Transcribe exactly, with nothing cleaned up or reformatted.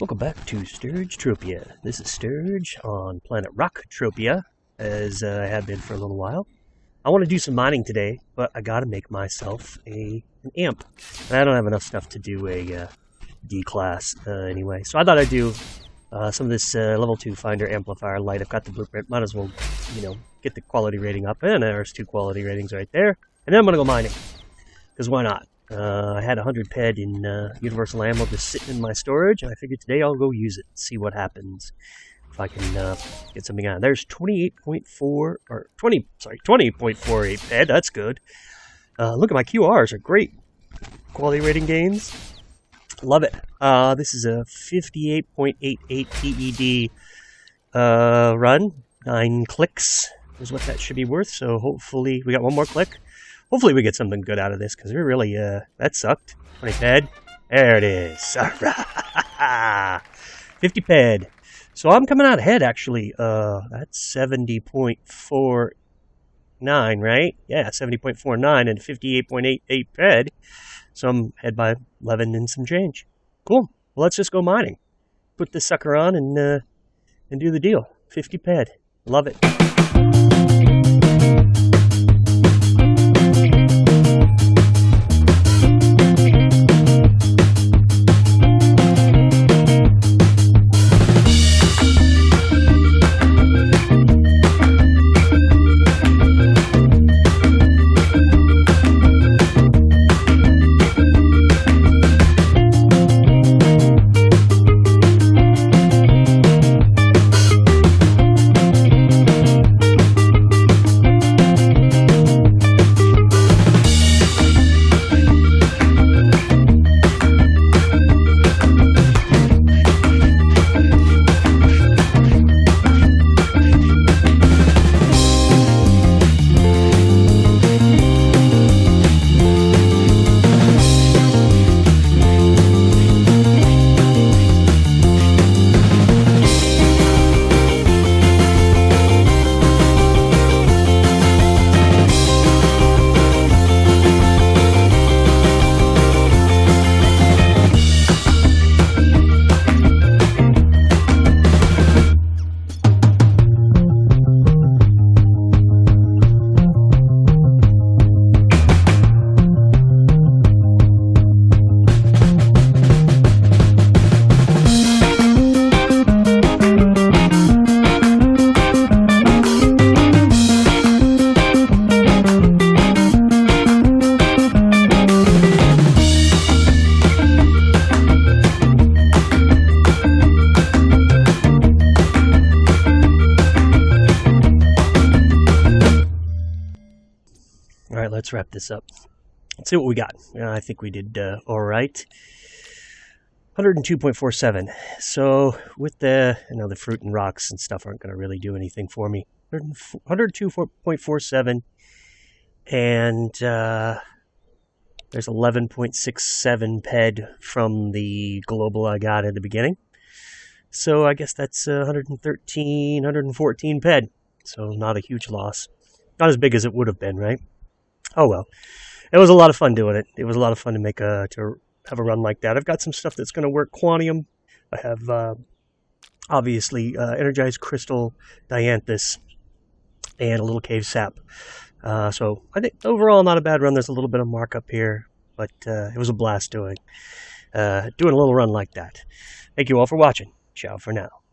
Welcome back to StirgeTropia. This is Sturge on Planet Rock Tropia, as uh, I have been for a little while. I want to do some mining today, but I gotta make myself a an amp. And I don't have enough stuff to do a uh, D class uh, anyway, so I thought I'd do uh, some of this uh, level two finder amplifier light. I've got the blueprint, might as well, you know, get the quality rating up. And there's two quality ratings right there. And then I'm gonna go mining, because why not? Uh, I had one hundred P E D in uh, Universal Ammo just sitting in my storage, and I figured today I'll go use it and see what happens if I can uh, get something out. There's twenty-eight point four, or twenty, sorry, twenty point four eight P E D, that's good. Uh, look at my Q Rs, are great. Quality rating gains, love it. Uh, this is a fifty-eight point eight eight P E D uh, run, nine clicks is what that should be worth, so hopefully we got one more click. Hopefully we get something good out of this, because we really, uh, that sucked. twenty P E D. There it is. All right. fifty P E D. So I'm coming out ahead, actually. Uh, that's seventy point four nine, right? Yeah, seventy point four nine and fifty-eight point eight eight P E D. So I'm ahead by eleven and some change. Cool. Well, let's just go mining. Put this sucker on and, uh, and do the deal. fifty P E D. Love it. Let's wrap this up. Let's see what we got. Uh, I think we did uh, all right. one oh two point four seven. So with the, you know, the fruit and rocks and stuff aren't going to really do anything for me. one oh two point four seven, and uh, there's eleven point six seven P E D from the global I got at the beginning. So I guess that's uh, one thirteen, one fourteen P E D. So not a huge loss. Not as big as it would have been, right? Oh well, it was a lot of fun doing it. It was a lot of fun to make a to have a run like that. I've got some stuff that's going to work. Quantium, I have uh, obviously uh, Energized Crystal, Dianthus, and a little Cave Sap. Uh, so I think overall not a bad run. There's a little bit of markup here, but uh, it was a blast doing uh, doing a little run like that. Thank you all for watching. Ciao for now.